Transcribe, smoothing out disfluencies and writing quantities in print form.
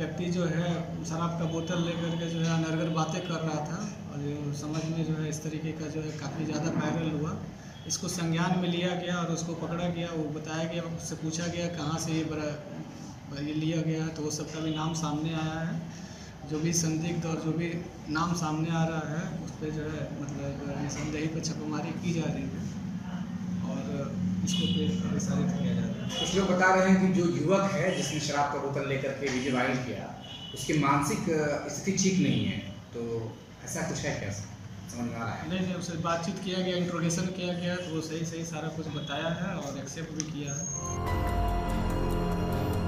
व्यक्ति जो है शराब का बोतल लेकर के जो है अनर्गल बातें कर रहा था और समझ में जो है इस तरीके का जो है काफ़ी ज़्यादा वायरल हुआ। इसको संज्ञान में लिया गया और उसको पकड़ा गया, वो बताया गया, उससे पूछा गया कहाँ से ये लिया गया, तो वो सबका भी नाम सामने आया है। जो भी संदिग्ध और जो भी नाम सामने आ रहा है उस पर जो है मतलब निसंदेही पर छापेमारी की जा रही है और इसको पे विस्तारित किया जा रहा है। कुछ लोग बता रहे हैं कि जो युवक है जिसने शराब का बोतल लेकर के वीडियो वायरल किया उसकी मानसिक स्थिति ठीक नहीं है, तो ऐसा कुछ है क्या? नहीं, उससे बातचीत किया गया, इंट्रोगेशन किया गया, तो वो सही सही सारा कुछ बताया है और एक्सेप्ट भी किया है।